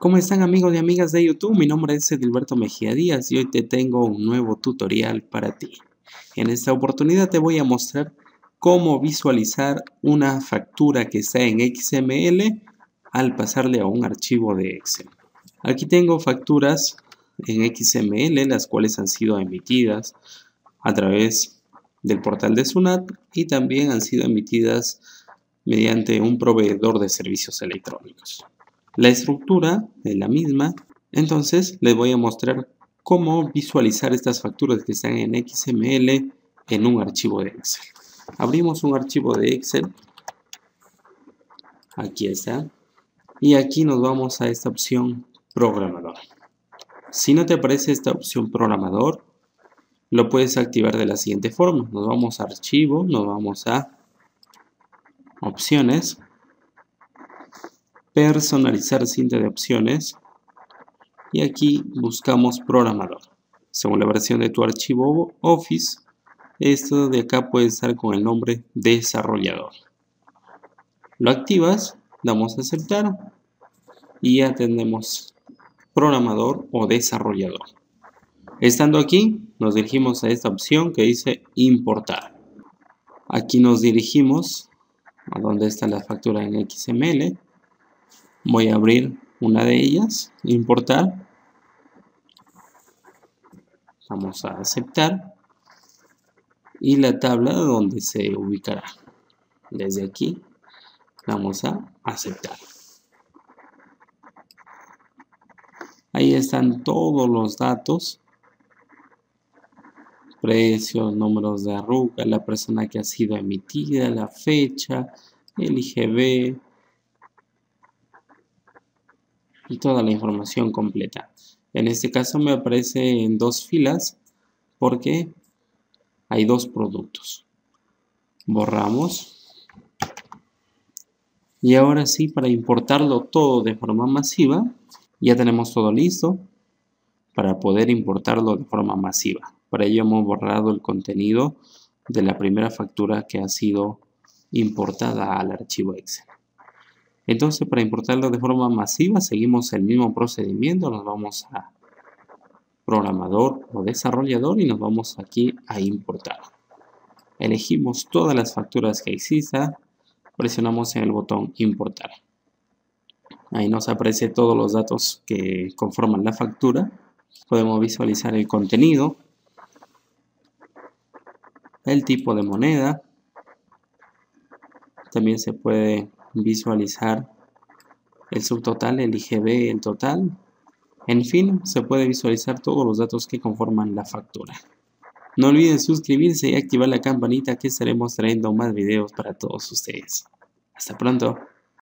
¿Cómo están amigos y amigas de YouTube? Mi nombre es Edilberto Mejía Díaz y hoy te tengo un nuevo tutorial para ti. En esta oportunidad te voy a mostrar cómo visualizar una factura que está en XML al pasarle a un archivo de Excel. Aquí tengo facturas en XML, las cuales han sido emitidas a través del portal de Sunat y también han sido emitidas mediante un proveedor de servicios electrónicos. La estructura es la misma, entonces les voy a mostrar cómo visualizar estas facturas que están en XML en un archivo de Excel. Abrimos un archivo de Excel, aquí está, y aquí nos vamos a esta opción programador. Si no te aparece esta opción programador, lo puedes activar de la siguiente forma. Nos vamos a archivo, nos vamos a opciones, personalizar cinta de opciones y aquí buscamos programador. Según la versión de tu archivo Office, esto de acá puede estar con el nombre desarrollador. Lo activas, damos a aceptar y ya tenemos programador o desarrollador. Estando aquí, nos dirigimos a esta opción que dice importar. Aquí nos dirigimos a donde está la factura en XML. Voy a abrir una de ellas, importar, vamos a aceptar y la tabla donde se ubicará. Desde aquí vamos a aceptar. Ahí están todos los datos, precios, números de arruga, la persona que ha sido emitida, la fecha, el IGB, y toda la información completa. En este caso me aparece en dos filas porque hay dos productos. Borramos. Y ahora sí, para importarlo todo de forma masiva, ya tenemos todo listo para poder importarlo de forma masiva. Para ello hemos borrado el contenido de la primera factura que ha sido importada al archivo Excel. Entonces, para importarlo de forma masiva, seguimos el mismo procedimiento. Nos vamos a programador o desarrollador y nos vamos aquí a importar. Elegimos todas las facturas que existan, presionamos en el botón importar. Ahí nos aparece todos los datos que conforman la factura. Podemos visualizar el contenido, el tipo de moneda. También se puede visualizar el subtotal, el IGB, el total. En fin, se puede visualizar todos los datos que conforman la factura. No olviden suscribirse y activar la campanita, que estaremos trayendo más videos para todos ustedes. Hasta pronto.